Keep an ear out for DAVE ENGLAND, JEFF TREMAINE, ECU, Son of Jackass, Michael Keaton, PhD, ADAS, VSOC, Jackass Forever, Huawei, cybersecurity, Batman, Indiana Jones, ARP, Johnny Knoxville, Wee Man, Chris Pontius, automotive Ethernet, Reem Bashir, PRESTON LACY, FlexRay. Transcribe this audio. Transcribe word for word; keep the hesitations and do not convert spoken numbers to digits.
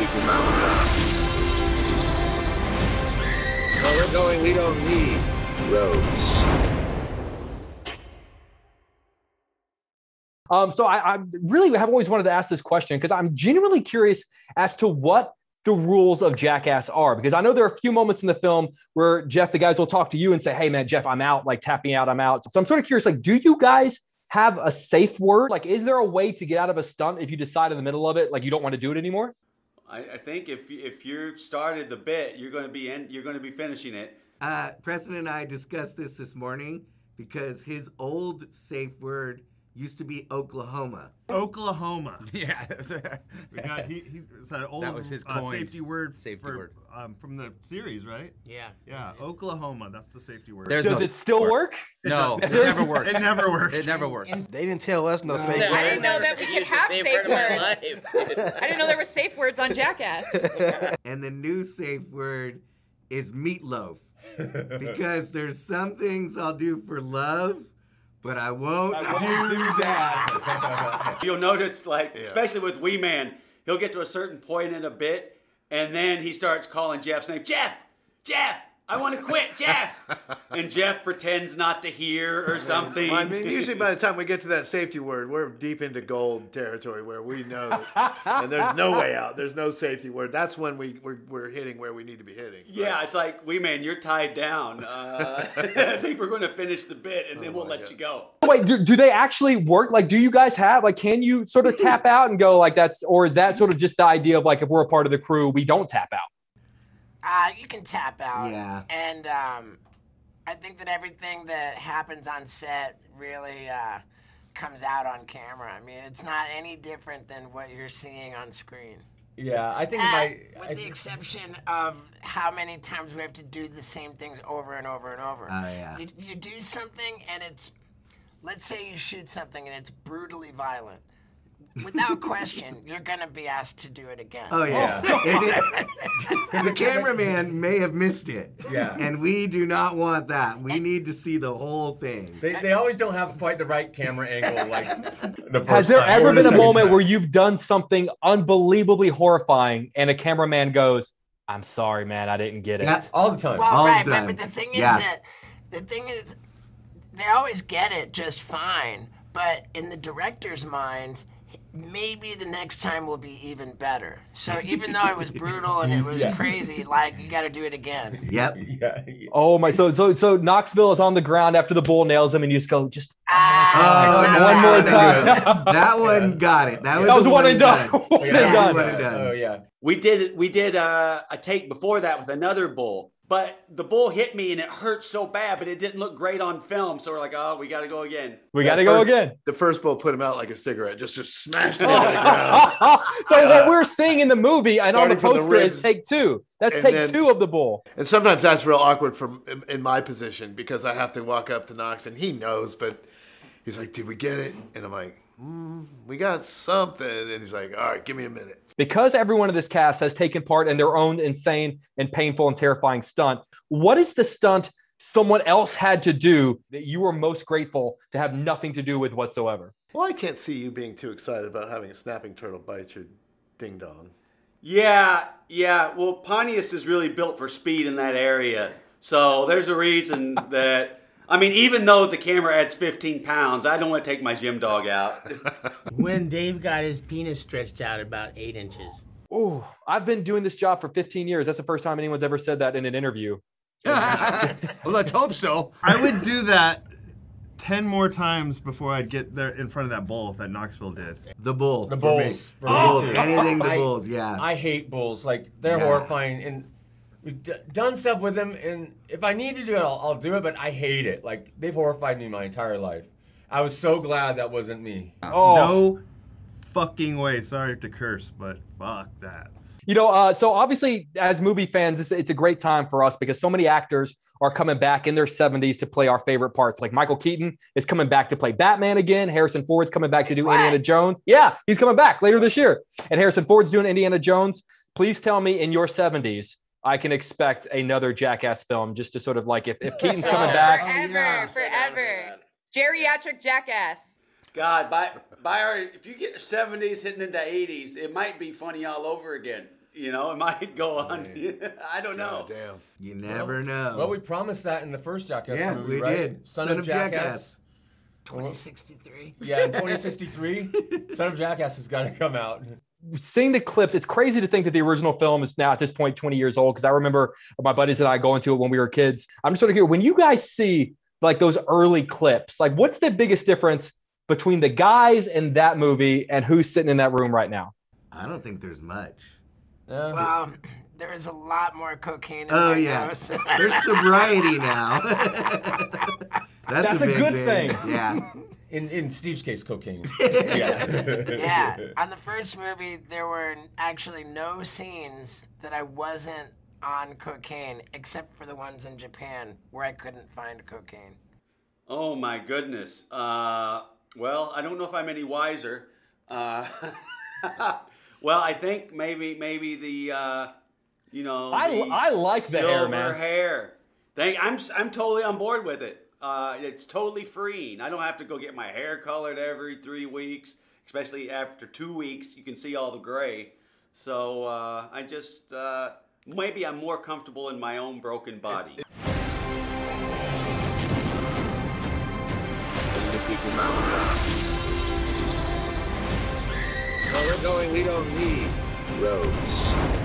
people mounted up. Where we're going, we don't need roads. Um, so I, I really have always wanted to ask this question because I'm genuinely curious as to what the rules of Jackass are, because I know there are a few moments in the film where Jeff, the guys will talk to you and say, hey man, Jeff, I'm out, like tapping out, I'm out. So I'm sort of curious, like, do you guys have a safe word? Like, is there a way to get out of a stunt if you decide in the middle of it, like you don't want to do it anymore? I, I think if, if you've started the bit, you're going to be in, you're going to be finishing it. Uh, Preston and I discussed this this morning because his old safe word used to be Oklahoma. Oklahoma. Yeah. we got, he, he, it's an old, that was his uh, safety word, safety for, word. Um, from the series, right? Yeah. Yeah, yeah. Oklahoma, that's the safety word. There's Does no it still work? work? No, it never works. It never works. It never works. They didn't tell us no, no safe words. I didn't know that we could have safe, safe words. Word I didn't know there were safe words on Jackass. And the new safe word is meatloaf. Because there's some things I'll do for love, but I won't, I won't do, do that. You'll notice, like, yeah. especially with Wee Man, he'll get to a certain point in a bit, and then he starts calling Jeff's name. Jeff! Jeff! I want to quit, Jeff! And Jeff pretends not to hear or something. Well, I mean, usually by the time we get to that safety word, we're deep into gold territory where we know that, and there's no way out. There's no safety word. That's when we, we're, we're hitting where we need to be hitting. Yeah, right? It's like, Wee Man, you're tied down. Uh, I think we're going to finish the bit, and then oh we'll let God. you go. Wait, do, do they actually work? Like, do you guys have, like, can you sort of tap out and go like that's, or is that sort of just the idea of, like, if we're a part of the crew, we don't tap out? Uh, you can tap out, yeah. And um, I think that everything that happens on set really uh, comes out on camera. I mean, it's not any different than what you're seeing on screen. Yeah, I think uh, my... With I, the exception of how many times we have to do the same things over and over and over. Oh, uh, yeah. You, you do something and it's... Let's say you shoot something and it's brutally violent. Without question, you're going to be asked to do it again. Oh, yeah. It is, the cameraman may have missed it. Yeah. And we do not want that. We need to see the whole thing. They, they always don't have quite the right camera angle. Like the first Has there time, ever been a moment time. where you've done something unbelievably horrifying and a cameraman goes, I'm sorry, man, I didn't get it? Yeah. All the time. Well, All right, the time. But the thing is yeah. that the thing is, they always get it just fine. But in the director's mind, maybe the next time will be even better. So even though it was brutal and it was yeah. crazy, like, you got to do it again. Yep. Yeah, yeah. Oh my! So so so Knoxville is on the ground after the bull nails him, and you just go just ah, oh, one no, more time. That, that one got it. That was, that was one, one and done. done. One yeah. and done. One and done. Oh yeah. We did we did uh, a take before that with another bull, but the bull hit me and it hurt so bad, but it didn't look great on film. So we're like, oh, we got to go again. We got to go again. The first bull put him out like a cigarette, just, just smashed it into the ground. So uh, that we're seeing in the movie and on the poster is take two. That's and take then, two of the bull. And sometimes that's real awkward from in, in my position because I have to walk up to Knox and he knows, but he's like, did we get it? And I'm like, mm, we got something. And he's like, all right, give me a minute. Because everyone in this cast has taken part in their own insane and painful and terrifying stunt, what is the stunt someone else had to do that you were most grateful to have nothing to do with whatsoever? Well, I can't see you being too excited about having a snapping turtle bite your ding-dong. Yeah, yeah. Well, Pontius is really built for speed in that area. So there's a reason that... I mean, even though the camera adds fifteen pounds, I don't want to take my gym dog out. When Dave got his penis stretched out about eight inches. Oh, I've been doing this job for fifteen years. That's the first time anyone's ever said that in an interview. Well, let's hope so. I would do that ten more times before I'd get there in front of that bull that Knoxville did. The bull. The bulls. For oh, bulls. Anything the bulls, yeah. I, I hate bulls. Like, they're yeah. horrifying. And we've d done stuff with them, and if I need to do it, I'll, I'll do it, but I hate it. Like, they've horrified me my entire life. I was so glad that wasn't me. Oh. No fucking way. Sorry to curse, but fuck that. You know, uh, so obviously, as movie fans, it's, it's a great time for us because so many actors are coming back in their seventies to play our favorite parts. Like, Michael Keaton is coming back to play Batman again. Harrison Ford's coming back to do what? Indiana Jones. Yeah, he's coming back later this year. And Harrison Ford's doing Indiana Jones. Please tell me in your seventies, I can expect another Jackass film just to sort of like, if, if Keaton's coming oh, back. Forever, yeah. forever. Geriatric Jackass. God, by, by our, if you get seventies hitting into eighties, it might be funny all over again. You know, it might go on. I don't know. God damn. You never know. Well, we promised that in the first Jackass yeah, movie, we right? did. Son, Son of, of Jackass. Jackass. twenty sixty-three. Yeah, in twenty sixty-three, Son of Jackass has got to come out. Seeing the clips, it's crazy to think that the original film is now at this point twenty years old, because I remember my buddies and I going to it when we were kids. I'm just sort of curious, when you guys see like those early clips, like what's the biggest difference between the guys in that movie and who's sitting in that room right now? I don't think there's much. Uh, well, there is a lot more cocaine in oh, my yeah. house. There's sobriety now. That's, That's a, a big good thing. thing. Yeah. In in Steve's case, cocaine. Yeah. Yeah. On the first movie, there were actually no scenes that I wasn't on cocaine, except for the ones in Japan where I couldn't find cocaine. Oh my goodness. Uh, well, I don't know if I'm any wiser. Uh, well, I think maybe maybe the uh, you know I I like the hair, man. Silver hair. Thank. I'm I'm totally on board with it. Uh, it's totally freeing. I don't have to go get my hair colored every three weeks, especially after two weeks. You can see all the gray. So uh, I just, uh, maybe I'm more comfortable in my own broken body. Well, we're going, we don't need roads.